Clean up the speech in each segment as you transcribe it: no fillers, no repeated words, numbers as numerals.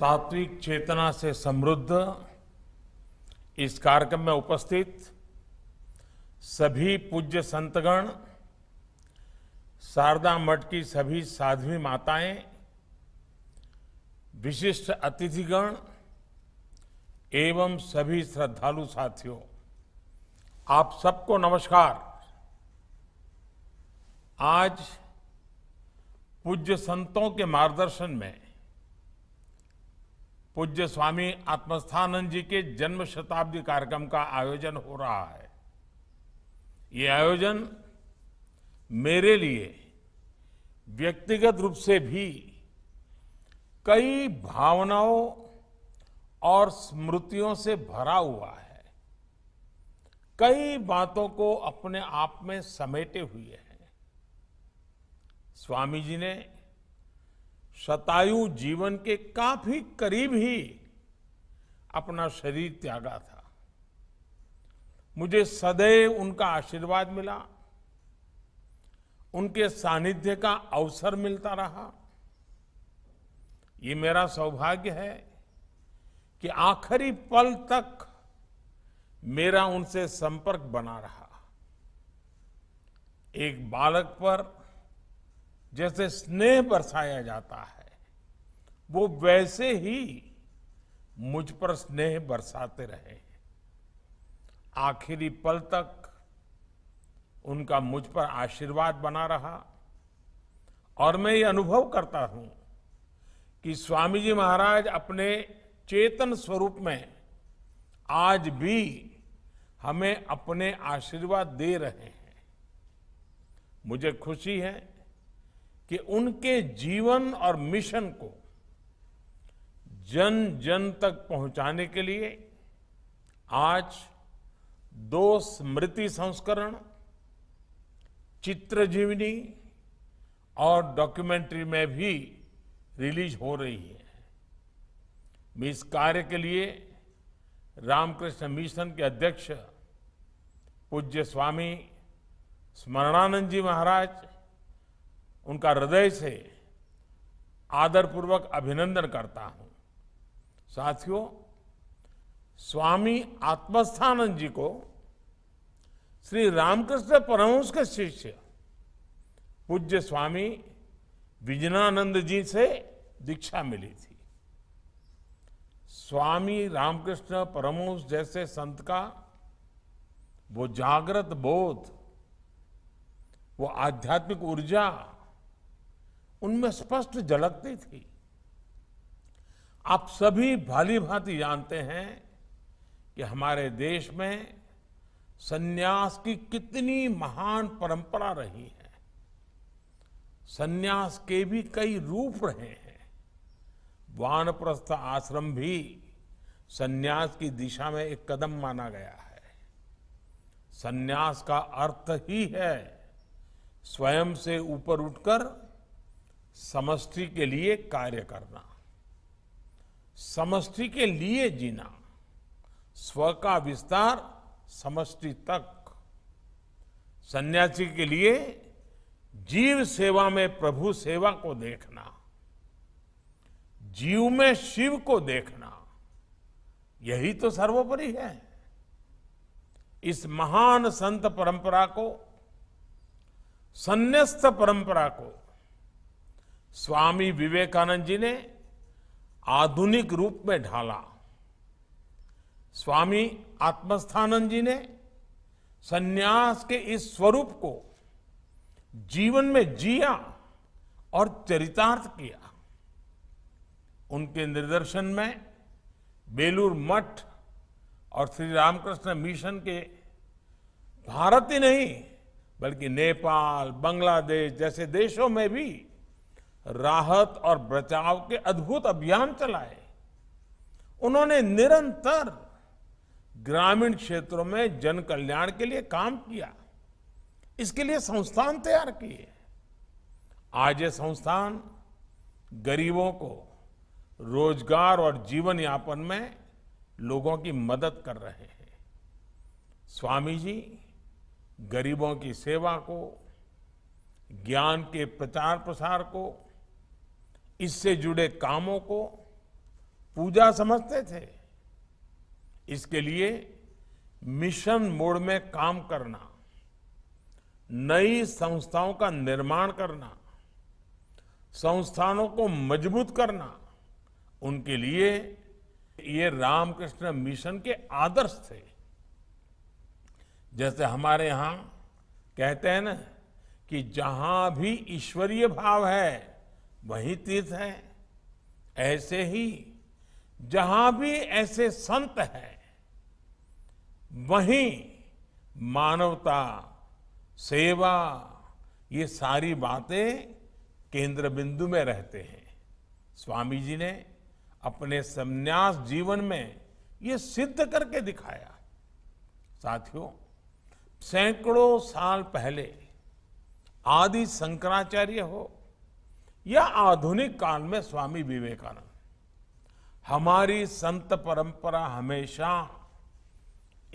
सात्विक चेतना से समृद्ध इस कार्यक्रम में उपस्थित सभी पूज्य संतगण, शारदा मठ की सभी साध्वी माताएं, विशिष्ट अतिथिगण एवं सभी श्रद्धालु साथियों, आप सबको नमस्कार। आज पूज्य संतों के मार्गदर्शन में पूज्य स्वामी आत्मस्थानंद जी के जन्म शताब्दी कार्यक्रम का आयोजन हो रहा है। ये आयोजन मेरे लिए व्यक्तिगत रूप से भी कई भावनाओं और स्मृतियों से भरा हुआ है, कई बातों को अपने आप में समेटे हुए है। स्वामी जी ने शतायु जीवन के काफी करीब ही अपना शरीर त्यागा था। मुझे सदैव उनका आशीर्वाद मिला, उनके सानिध्य का अवसर मिलता रहा। ये मेरा सौभाग्य है कि आखिरी पल तक मेरा उनसे संपर्क बना रहा। एक बालक पर जैसे स्नेह बरसाया जाता है, वो वैसे ही मुझ पर स्नेह बरसाते रहे। आखिरी पल तक उनका मुझ पर आशीर्वाद बना रहा और मैं ये अनुभव करता हूं कि स्वामी जी महाराज अपने चेतन स्वरूप में आज भी हमें अपने आशीर्वाद दे रहे हैं। मुझे खुशी है कि उनके जीवन और मिशन को जन जन तक पहुंचाने के लिए आज 2 स्मृति संस्करण, चित्र जीवनी और डॉक्यूमेंट्री में भी रिलीज हो रही है। मैं इस कार्य के लिए रामकृष्ण मिशन के अध्यक्ष पूज्य स्वामी स्मरणानंद जी महाराज, उनका हृदय से आदरपूर्वक अभिनंदन करता हूं। साथियों, स्वामी आत्मस्थानंद जी को श्री रामकृष्ण परमहंस के शिष्य पूज्य स्वामी विज्ञानंद जी से दीक्षा मिली थी। स्वामी रामकृष्ण परमहंस जैसे संत का वो जागृत बोध, वो आध्यात्मिक ऊर्जा उनमें स्पष्ट झलकती थी। आप सभी भली भांति जानते हैं कि हमारे देश में सन्यास की कितनी महान परंपरा रही है। सन्यास के भी कई रूप रहे हैं। वानप्रस्थ आश्रम भी सन्यास की दिशा में एक कदम माना गया है। सन्यास का अर्थ ही है स्वयं से ऊपर उठकर समष्टि के लिए कार्य करना, समष्टि के लिए जीना, स्व का विस्तार समष्टि तक। सन्यासी के लिए जीव सेवा में प्रभु सेवा को देखना, जीव में शिव को देखना, यही तो सर्वोपरि है। इस महान संत परंपरा को, संन्यस्त परंपरा को स्वामी विवेकानंद जी ने आधुनिक रूप में ढाला। स्वामी आत्मस्थानंद जी ने सन्यास के इस स्वरूप को जीवन में जिया और चरितार्थ किया। उनके निर्देशन में बेलूर मठ और श्री रामकृष्ण मिशन के भारत ही नहीं बल्कि नेपाल, बांग्लादेश जैसे देशों में भी राहत और बचाव के अद्भुत अभियान चलाए। उन्होंने निरंतर ग्रामीण क्षेत्रों में जन कल्याण के लिए काम किया। इसके लिए संस्थान तैयार किए। आज ये संस्थान गरीबों को रोजगार और जीवन यापन में लोगों की मदद कर रहे हैं। स्वामी जी गरीबों की सेवा को, ज्ञान के प्रचार प्रसार को, इससे जुड़े कामों को पूजा समझते थे। इसके लिए मिशन मोड में काम करना, नई संस्थाओं का निर्माण करना, संस्थानों को मजबूत करना, उनके लिए ये रामकृष्ण मिशन के आदर्श थे। जैसे हमारे यहाँ कहते हैं ना कि जहाँ भी ईश्वरीय भाव है वहीं तीर्थ है, ऐसे ही जहाँ भी ऐसे संत हैं वहीं मानवता, सेवा, ये सारी बातें केंद्र बिंदु में रहते हैं। स्वामी जी ने अपने संन्यास जीवन में ये सिद्ध करके दिखाया। साथियों, सैकड़ों साल पहले आदि शंकराचार्य हो या आधुनिक काल में स्वामी विवेकानंद, हमारी संत परंपरा हमेशा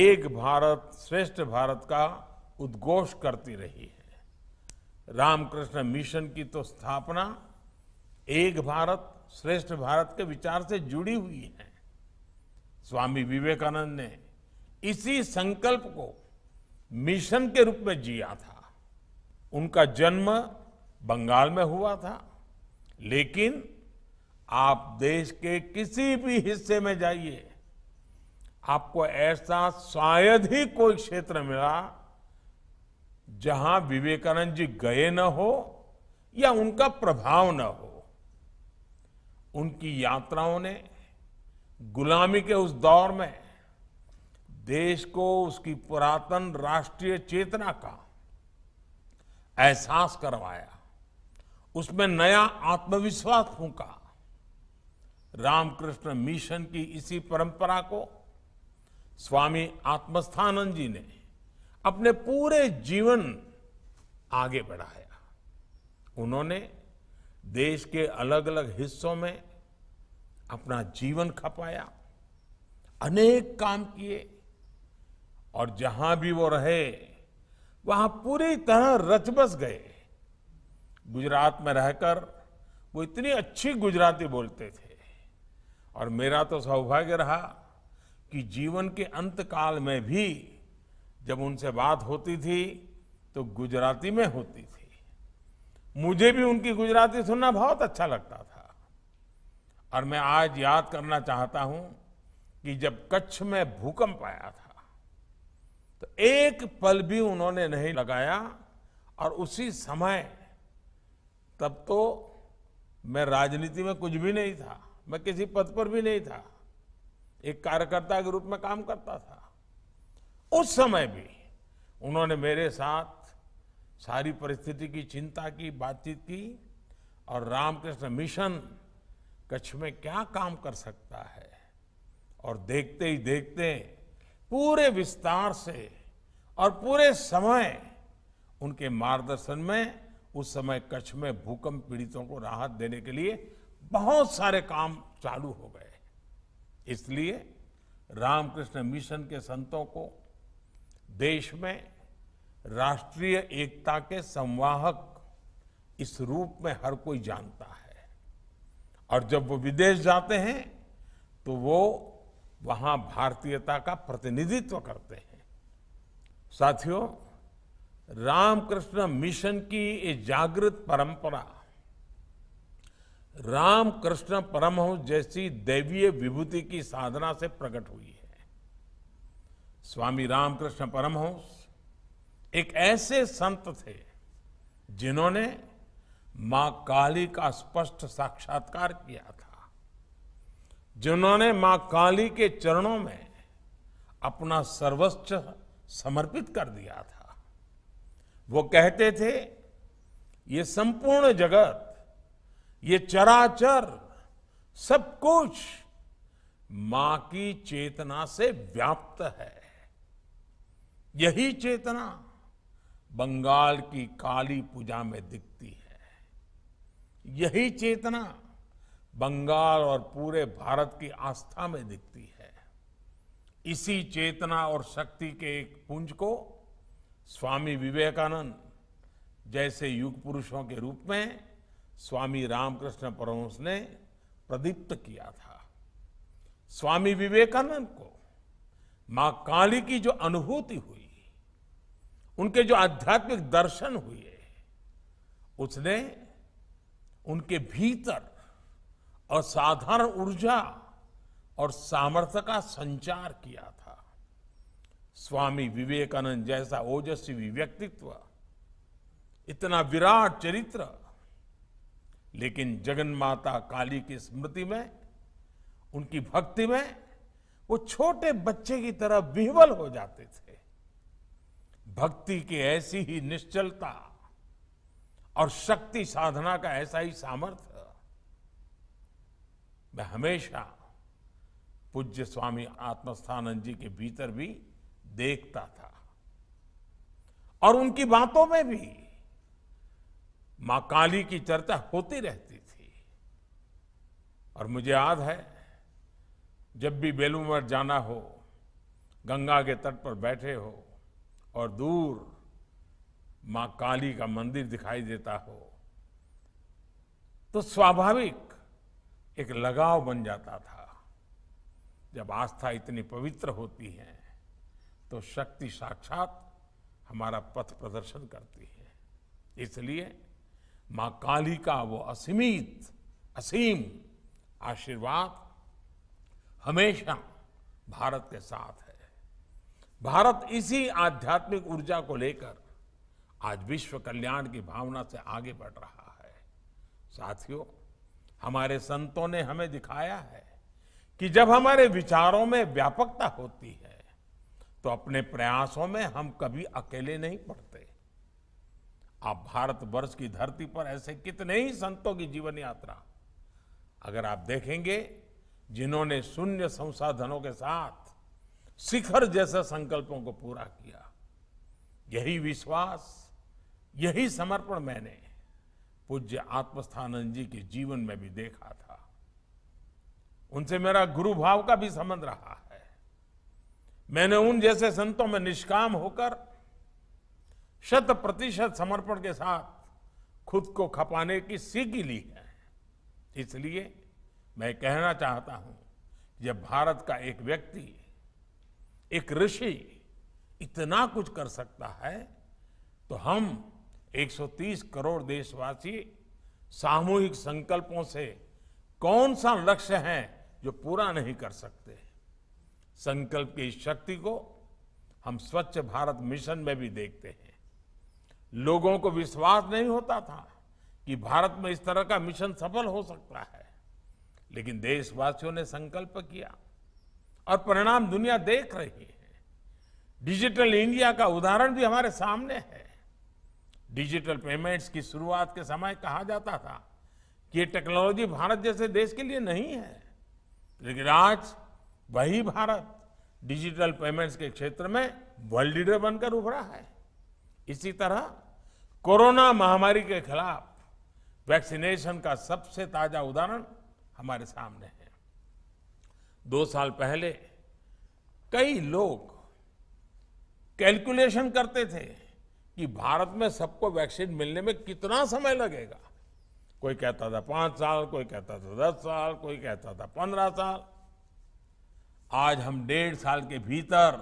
एक भारत श्रेष्ठ भारत का उद्घोष करती रही है। रामकृष्ण मिशन की तो स्थापना एक भारत श्रेष्ठ भारत के विचार से जुड़ी हुई है। स्वामी विवेकानंद ने इसी संकल्प को मिशन के रूप में जिया था। उनका जन्म बंगाल में हुआ था, लेकिन आप देश के किसी भी हिस्से में जाइए, आपको ऐसा शायद ही कोई क्षेत्र मिला जहां विवेकानंद जी गए न हो या उनका प्रभाव न हो। उनकी यात्राओं ने गुलामी के उस दौर में देश को उसकी पुरातन राष्ट्रीय चेतना का एहसास करवाया, उसमें नया आत्मविश्वास फूंका। रामकृष्ण मिशन की इसी परंपरा को स्वामी आत्मस्थानंद जी ने अपने पूरे जीवन आगे बढ़ाया। उन्होंने देश के अलग अलग हिस्सों में अपना जीवन खपाया, अनेक काम किए और जहां भी वो रहे वहां पूरी तरह रचबस गए। गुजरात में रहकर वो इतनी अच्छी गुजराती बोलते थे और मेरा तो सौभाग्य रहा कि जीवन के अंतकाल में भी जब उनसे बात होती थी तो गुजराती में होती थी। मुझे भी उनकी गुजराती सुनना बहुत अच्छा लगता था और मैं आज याद करना चाहता हूं कि जब कच्छ में भूकंप आया था तो एक पल भी उन्होंने नहीं लगाया और उसी समय, तब तो मैं राजनीति में कुछ भी नहीं था, मैं किसी पद पर भी नहीं था, एक कार्यकर्ता के रूप में काम करता था, उस समय भी उन्होंने मेरे साथ सारी परिस्थिति की चिंता की, बातचीत की और रामकृष्ण मिशन कच्छ में क्या काम कर सकता है। और देखते ही देखते पूरे विस्तार से और पूरे समय उनके मार्गदर्शन में उस समय कच्छ में भूकंप पीड़ितों को राहत देने के लिए बहुत सारे काम चालू हो गए। इसलिए रामकृष्ण मिशन के संतों को देश में राष्ट्रीय एकता के संवाहक इस रूप में हर कोई जानता है और जब वो विदेश जाते हैं तो वो वहाँ भारतीयता का प्रतिनिधित्व करते हैं। साथियों, रामकृष्ण मिशन की ये जागृत परंपरा रामकृष्ण परमहंस जैसी दैवीय विभूति की साधना से प्रकट हुई है। स्वामी रामकृष्ण परमहंस एक ऐसे संत थे जिन्होंने मां काली का स्पष्ट साक्षात्कार किया था, जिन्होंने मां काली के चरणों में अपना सर्वस्व समर्पित कर दिया था। वो कहते थे, ये संपूर्ण जगत, ये चराचर, सब कुछ मां की चेतना से व्याप्त है। यही चेतना बंगाल की काली पूजा में दिखती है, यही चेतना बंगाल और पूरे भारत की आस्था में दिखती है। इसी चेतना और शक्ति के एक पुंज को स्वामी विवेकानंद जैसे युग पुरुषों के रूप में स्वामी रामकृष्ण परमहंस ने प्रदीप्त किया था। स्वामी विवेकानंद को मां काली की जो अनुभूति हुई, उनके जो आध्यात्मिक दर्शन हुए, उसने उनके भीतर असाधारण ऊर्जा और सामर्थ्य का संचार किया था। स्वामी विवेकानंद जैसा ओजस्वी व्यक्तित्व, इतना विराट चरित्र, लेकिन जगन्माता काली की स्मृति में, उनकी भक्ति में वो छोटे बच्चे की तरह विह्वल हो जाते थे। भक्ति की ऐसी ही निश्चलता और शक्ति साधना का ऐसा ही सामर्थ्य मैं हमेशा पूज्य स्वामी आत्मस्थानंद जी के भीतर भी देखता था। और उनकी बातों में भी मां काली की चर्चा होती रहती थी। और मुझे याद है, जब भी बेलूर मठ जाना हो, गंगा के तट पर बैठे हो और दूर मां काली का मंदिर दिखाई देता हो, तो स्वाभाविक एक लगाव बन जाता था। जब आस्था इतनी पवित्र होती है तो शक्ति साक्षात हमारा पथ प्रदर्शन करती है। इसलिए मां काली का वो असीमित असीम आशीर्वाद हमेशा भारत के साथ है। भारत इसी आध्यात्मिक ऊर्जा को लेकर आज विश्व कल्याण की भावना से आगे बढ़ रहा है। साथियों, हमारे संतों ने हमें दिखाया है कि जब हमारे विचारों में व्यापकता होती है तो अपने प्रयासों में हम कभी अकेले नहीं पड़ते। आप भारतवर्ष की धरती पर ऐसे कितने ही संतों की जीवन यात्रा अगर आप देखेंगे, जिन्होंने शून्य संसाधनों के साथ शिखर जैसे संकल्पों को पूरा किया। यही विश्वास, यही समर्पण मैंने पूज्य आत्मस्थानंद जी के जीवन में भी देखा था। उनसे मेरा गुरु भाव का भी संबंध रहा है। मैंने उन जैसे संतों में निष्काम होकर 100% समर्पण के साथ खुद को खपाने की सीख ली है। इसलिए मैं कहना चाहता हूं, जब भारत का एक व्यक्ति, एक ऋषि इतना कुछ कर सकता है, तो हम 130 करोड़ देशवासी सामूहिक संकल्पों से कौन सा लक्ष्य है जो पूरा नहीं कर सकते। संकल्प की इस शक्ति को हम स्वच्छ भारत मिशन में भी देखते हैं। लोगों को विश्वास नहीं होता था कि भारत में इस तरह का मिशन सफल हो सकता है, लेकिन देशवासियों ने संकल्प किया और परिणाम दुनिया देख रही है। डिजिटल इंडिया का उदाहरण भी हमारे सामने है। डिजिटल पेमेंट्स की शुरुआत के समय कहा जाता था कि ये टेक्नोलॉजी भारत जैसे देश के लिए नहीं है, लेकिन आज वही भारत डिजिटल पेमेंट्स के क्षेत्र में वर्ल्ड लीडर बनकर उभरा है। इसी तरह कोरोना महामारी के खिलाफ वैक्सीनेशन का सबसे ताजा उदाहरण हमारे सामने है। 2 साल पहले कई लोग कैलकुलेशन करते थे कि भारत में सबको वैक्सीन मिलने में कितना समय लगेगा। कोई कहता था 5 साल, कोई कहता था 10 साल, कोई कहता था 15 साल। आज हम 1.5 साल के भीतर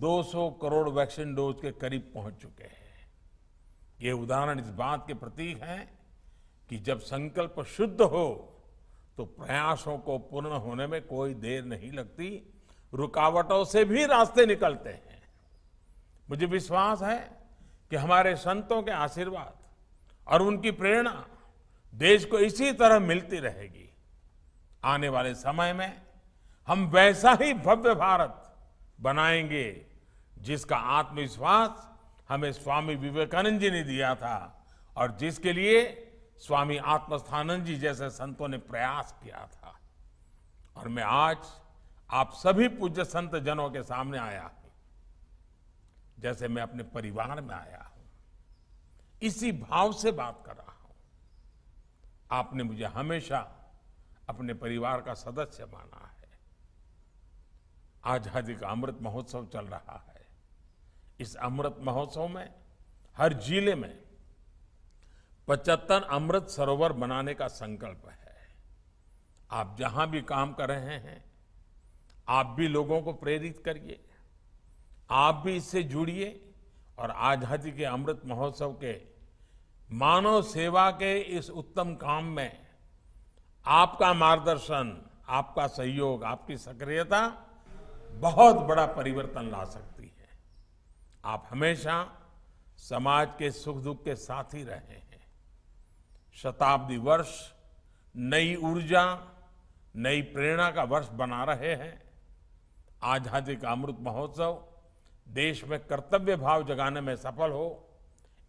200 करोड़ वैक्सीन डोज के करीब पहुंच चुके हैं। ये उदाहरण इस बात के प्रतीक हैं कि जब संकल्प शुद्ध हो तो प्रयासों को पूर्ण होने में कोई देर नहीं लगती। रुकावटों से भी रास्ते निकलते हैं। मुझे विश्वास है कि हमारे संतों के आशीर्वाद और उनकी प्रेरणा देश को इसी तरह मिलती रहेगी। आने वाले समय में हम वैसा ही भव्य भारत बनाएंगे जिसका आत्मविश्वास हमें स्वामी विवेकानंद जी ने दिया था और जिसके लिए स्वामी आत्मस्थानंद जी जैसे संतों ने प्रयास किया था। और मैं आज आप सभी पूज्य संत जनों के सामने आया हूं, जैसे मैं अपने परिवार में आया हूं, इसी भाव से बात कर रहा हूं। आपने मुझे हमेशा अपने परिवार का सदस्य माना है। आजादी का अमृत महोत्सव चल रहा है। इस अमृत महोत्सव में हर जिले में 75 अमृत सरोवर बनाने का संकल्प है। आप जहां भी काम कर रहे हैं, आप भी लोगों को प्रेरित करिए, आप भी इससे जुड़िए और आज़ादी के अमृत महोत्सव के मानव सेवा के इस उत्तम काम में आपका मार्गदर्शन, आपका सहयोग, आपकी सक्रियता बहुत बड़ा परिवर्तन ला सकती है। आप हमेशा समाज के सुख दुख के साथ ही रहे हैं। शताब्दी वर्ष नई ऊर्जा, नई प्रेरणा का वर्ष बना रहे हैं। आज़ादी का अमृत महोत्सव देश में कर्तव्य भाव जगाने में सफल हो,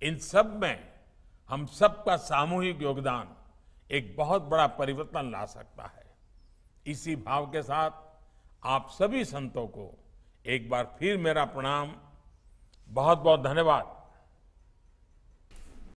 इन सब में हम सब का सामूहिक योगदान एक बहुत बड़ा परिवर्तन ला सकता है। इसी भाव के साथ आप सभी संतों को एक बार फिर मेरा प्रणाम, बहुत बहुत धन्यवाद।